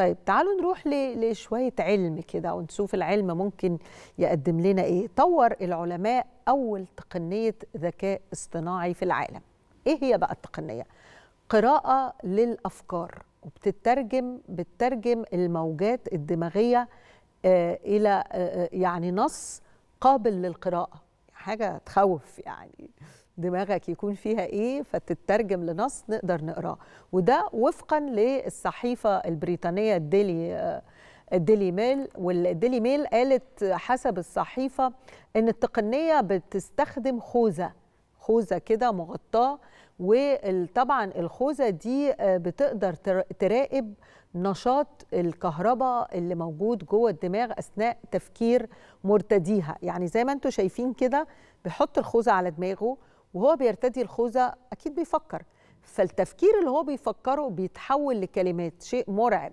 طيب تعالوا نروح لشوية علم كده ونشوف العلم ممكن يقدم لنا إيه. طور العلماء أول تقنية ذكاء اصطناعي في العالم. إيه هي بقى التقنية؟ قراءة للأفكار وبتترجم الموجات الدماغية إلى يعني نص قابل للقراءة. حاجة تخوف يعني، دماغك يكون فيها إيه فتترجم لنص نقدر نقراه، وده وفقا للصحيفة البريطانية الديلي ميل. والديلي ميل قالت حسب الصحيفة إن التقنية بتستخدم خوذة كده مغطاة، وطبعا الخوذة دي بتقدر تراقب نشاط الكهرباء اللي موجود جوه الدماغ أثناء تفكير مرتديها. يعني زي ما انتم شايفين كده بيحط الخوذة على دماغه وهو بيرتدي الخوذة أكيد بيفكر، فالتفكير اللي هو بيفكره بيتحول لكلمات، شيء مرعب.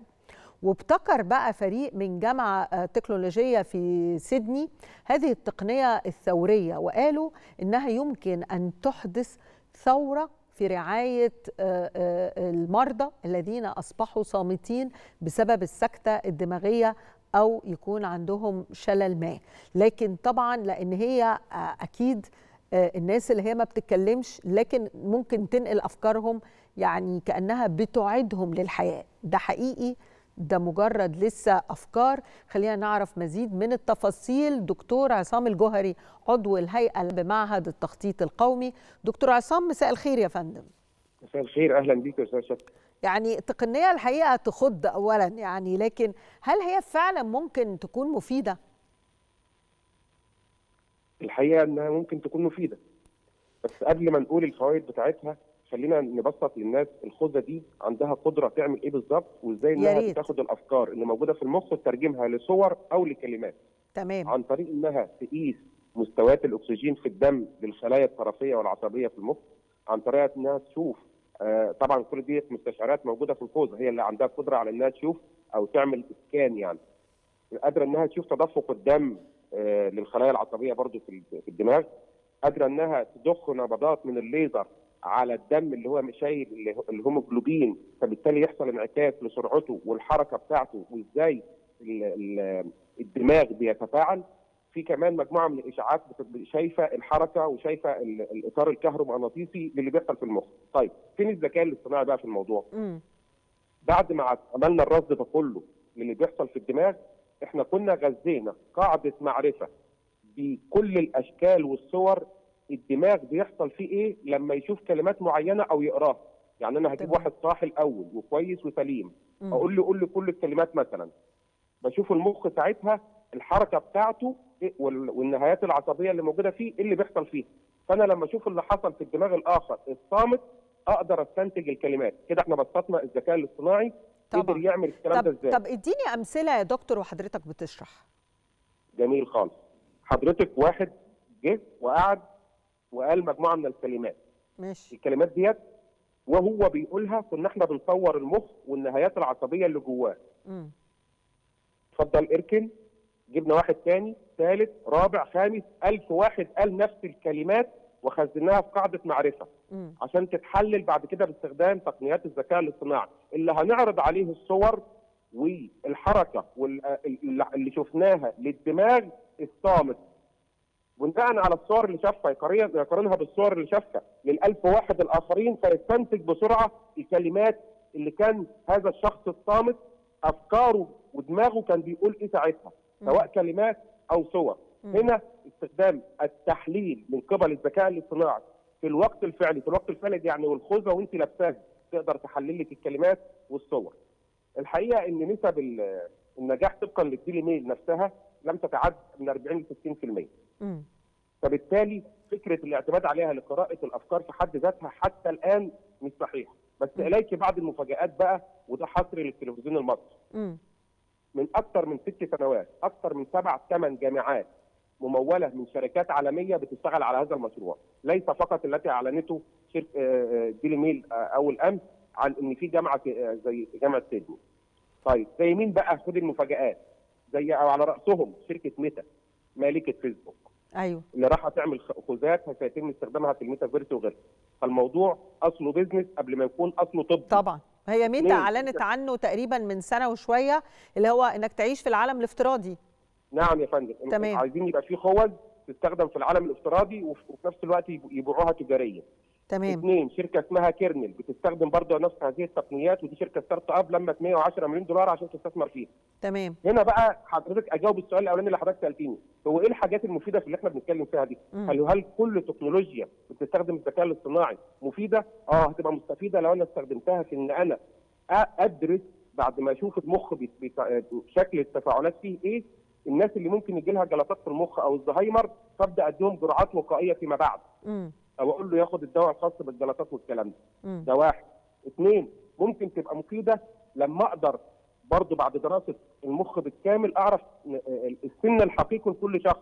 وابتكر بقى فريق من جامعة تكنولوجية في سيدني هذه التقنية الثورية، وقالوا إنها يمكن أن تحدث ثورة في رعاية المرضى الذين أصبحوا صامتين بسبب السكتة الدماغية أو يكون عندهم شلل ما. لكن طبعا لأن هي أكيد الناس اللي هي ما بتتكلمش لكن ممكن تنقل أفكارهم، يعني كأنها بتعيدهم للحياة. ده حقيقي، ده مجرد لسه أفكار. خلينا نعرف مزيد من التفاصيل. دكتور عصام الجوهري عضو الهيئة بمعهد التخطيط القومي. دكتور عصام، مساء الخير يا فندم. مساء الخير، أهلا بيك يا أستاذ شكرا. يعني التقنية الحقيقة تخض أولا يعني، لكن هل هي فعلا ممكن تكون مفيدة؟ الحقيقة أنها ممكن تكون مفيدة، بس قبل ما نقول الفوائد بتاعتها خلينا نبسط للناس الخوذه دي عندها قدره تعمل ايه بالظبط، وازاي انها بتاخد الافكار اللي موجوده في المخ وتترجمها لصور او لكلمات. تمام. عن طريق انها تقيس مستويات الاكسجين في الدم للخلايا الطرفيه والعصبيه في المخ، عن طريق انها تشوف طبعا كل دي مستشعرات موجوده في الخوذه، هي اللي عندها قدره على انها تشوف او تعمل اسكان، يعني قادره انها تشوف تدفق الدم للخلايا العصبيه برضو في الدماغ، قادره انها تضخ نبضات من الليزر على الدم اللي هو شايل الهيموجلوبين، فبالتالي يحصل انعكاس لسرعته والحركه بتاعته وازاي الدماغ بيتفاعل. في كمان مجموعه من الاشعاعات شايفه الحركه وشايفه الاطار الكهرومغناطيسي اللي بيحصل في المخ. طيب فين الذكاء الاصطناعي بقى في الموضوع؟ بعد ما عملنا الرصد ده كله للي بيحصل في الدماغ، احنا كنا غذينا قاعده معرفه بكل الاشكال والصور الدماغ بيحصل فيه ايه لما يشوف كلمات معينه او يقراها. يعني انا هجيب واحد صاحي الاول وكويس وسليم، اقول له قول له كل الكلمات مثلا، بشوف المخ ساعتها الحركه بتاعته والنهايات العصبيه اللي موجوده فيه اللي بيحصل فيه. فانا لما اشوف اللي حصل في الدماغ الاخر الصامت اقدر استنتج الكلمات. كده احنا بسطنا الذكاء الاصطناعي قدر يعمل الكلام ده ازاي. طب اديني امثله يا دكتور وحضرتك بتشرح. جميل خالص. حضرتك واحد جه وقعد وقال مجموعه من الكلمات. ماشي. الكلمات ديت وهو بيقولها كنا احنا بنصور المخ والنهايات العصبيه اللي جواه. اتفضل اركن. جبنا واحد ثاني، ثالث، رابع، خامس، 1000 واحد قال نفس الكلمات وخزناها في قاعده معرفه عشان تتحلل بعد كده باستخدام تقنيات الذكاء الاصطناعي اللي هنعرض عليه الصور والحركه اللي شفناها للدماغ الصامت. بناء على الصور اللي شافها يقارنها بالصور اللي شافها لل1000 واحد الاخرين، فيستنتج بسرعه الكلمات اللي كان هذا الشخص الصامت افكاره ودماغه كان بيقول ايه ساعتها، سواء كلمات او صور. هنا استخدام التحليل من قبل الذكاء الاصطناعي في الوقت الفعلي، يعني والخوذه وانت لابساها تقدر تحلل لك الكلمات والصور. الحقيقه ان نسب النجاح طبقا للديلي ميل نفسها لم تتعد من 40 ل 60%. فبالتالي فكره الاعتماد عليها لقراءه الافكار في حد ذاتها حتى الان مش صحيحه. بس اليك بعض المفاجات بقى، وده حصري للتلفزيون المصري. من اكثر من 6 سنوات اكثر من 7-8 جامعات مموله من شركات عالميه بتشتغل على هذا المشروع، ليس فقط التي اعلنته شركه ديلي ميل اول امس عن ان في جامعه زي جامعه سيدني. طيب زي مين بقى؟ خد المفاجات. زي او على راسهم شركه ميتا مالكه فيسبوك. ايوه. اللي راح تعمل خوذات سيتم استخدامها في الميتافيرس وغيرها. فالموضوع اصله بيزنس قبل ما يكون اصله طب. طبعا هي ميتا اعلنت عنه تقريبا من سنه وشويه، اللي هو انك تعيش في العالم الافتراضي. نعم يا فندم، تمام. عايزين يبقى في خوذ تستخدم في العالم الافتراضي وفي نفس الوقت يبيعوها تجاريا. تمام. اثنين، شركه اسمها كيرنل بتستخدم برضه نفس هذه التقنيات، ودي شركه ستارت اب لمت 110 مليون دولار عشان تستثمر فيها. تمام. هنا بقى حضرتك اجاوب السؤال الاولاني اللي حضرتك سالتيني، هو ايه الحاجات المفيده في اللي احنا بنتكلم فيها دي؟ هل كل تكنولوجيا بتستخدم الذكاء الاصطناعي مفيده؟ اه، هتبقى مستفيده لو انا استخدمتها في ان انا ادرس بعد ما اشوف المخ شكل التفاعلات فيه ايه، الناس اللي ممكن يجي لها جلطات في المخ او الزهايمر، فابدا اديهم جرعات وقائيه فيما بعد. او اقول له ياخد الدواء الخاص بالجلطات والكلام ده. ده واحد. اثنين، ممكن تبقى مفيده لما اقدر برضه بعد دراسه المخ بالكامل اعرف السن الحقيقي لكل شخص.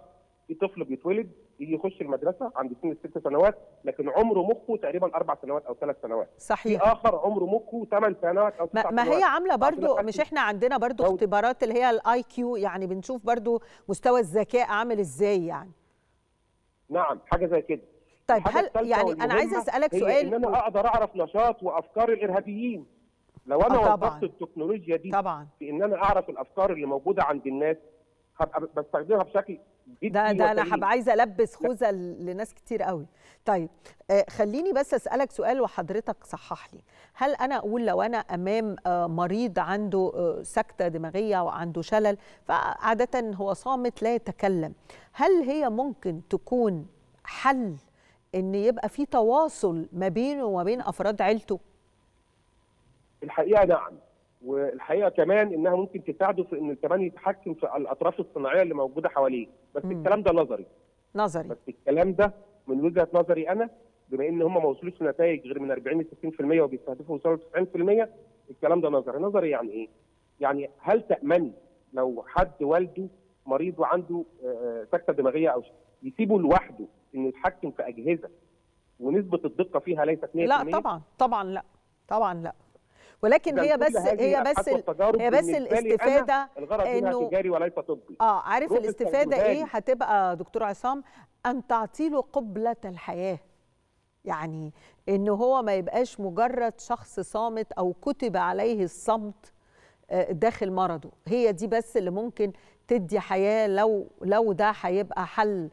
في طفل بيتولد يخش المدرسه عند سن الست سنوات، لكن عمره مخه تقريبا 4 سنوات او 3 سنوات. صحيح. في اخر عمره مخه 8 سنوات او 9 سنوات. ما هي عامله برضو، مش احنا عندنا برضو اختبارات اللي هي الاي كيو، يعني بنشوف برضو مستوى الذكاء عامل ازاي يعني. نعم، حاجه زي كده. طيب هل يعني انا عايزه اسالك سؤال، ان انا اقدر اعرف نشاط وافكار الارهابيين لو انا وظفت التكنولوجيا دي طبعا في ان انا اعرف الافكار اللي موجوده عند الناس، هبقى بستخدمها بشكل ده انا هبقى عايزه البس خوذه لناس كتير قوي. طيب خليني بس اسالك سؤال وحضرتك صحح لي، هل انا اقول لو انا امام مريض عنده سكته دماغيه وعنده شلل، فعاده هو صامت لا يتكلم، هل هي ممكن تكون حل ان يبقى في تواصل ما بينه وما بين افراد عيلته؟ الحقيقه نعم، والحقيقه كمان انها ممكن تساعده في ان كمان يتحكم في الاطراف الصناعيه اللي موجوده حواليه، بس الكلام ده نظري. بس الكلام ده من وجهه نظري انا، بما ان هم ما وصلوش لنتائج غير من 40 ل 60% وبيستهدفوا وصلوا ل 90%، الكلام ده نظري. يعني ايه؟ يعني هل تامن لو حد والده مريض وعنده سكته دماغيه او يسيبه لوحده انه يتحكم في اجهزه ونسبه الدقه فيها ليست 100%؟ لا طبعا، طبعا لا، ولكن هي بس الاستفاده، انه تجاري وليس طبي. عارف الاستفاده ايه هتبقى دكتور عصام؟ ان تعطي له قبلة الحياه، يعني انه هو ما يبقاش مجرد شخص صامت او كتب عليه الصمت داخل مرضه. هي دي بس اللي ممكن تدي حياه، لو ده هيبقى حل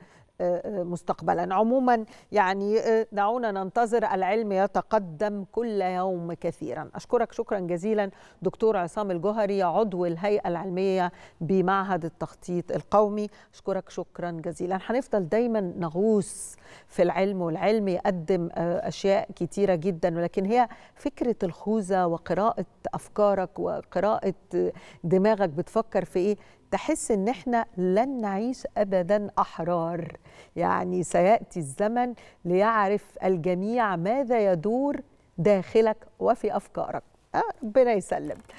مستقبلا. عموما يعني دعونا ننتظر، العلم يتقدم كل يوم كثيرا. أشكرك شكرا جزيلا دكتور عصام الجوهري، عضو الهيئة العلمية بمعهد التخطيط القومي. أشكرك شكرا جزيلا. هنفضل دايما نغوص في العلم، والعلم يقدم أشياء كثيرة جدا، ولكن هي فكرة الخوذة وقراءة أفكارك وقراءة دماغك بتفكر في إيه، تحس ان احنا لن نعيش ابدا احرار. يعني سياتي الزمن ليعرف الجميع ماذا يدور داخلك وفي افكارك. ربنا يسلم.